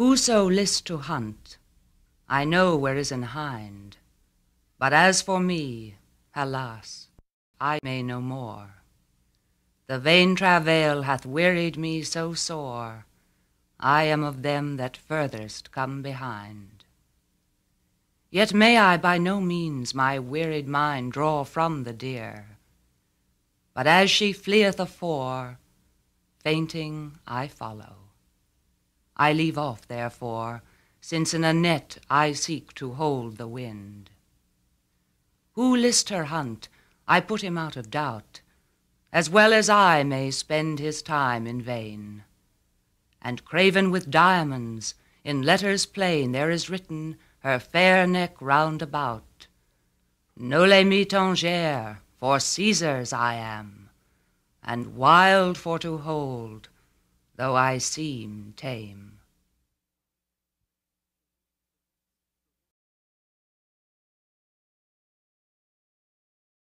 Whoso list to hunt, I know where is an hind. But as for me, alas, I may no more. The vain travail hath wearied me so sore, I am of them that furthest come behind. Yet may I by no means my wearied mind draw from the deer, but as she fleeth afore, fainting I follow. I leave off, therefore, since in a net I seek to hold the wind. Who list her hunt, I put him out of doubt, as well as I may spend his time in vain. And craven with diamonds, in letters plain there is written her fair neck round about. Noli me tangere, for Caesar's I am, and wild for to hold, though I seem tame.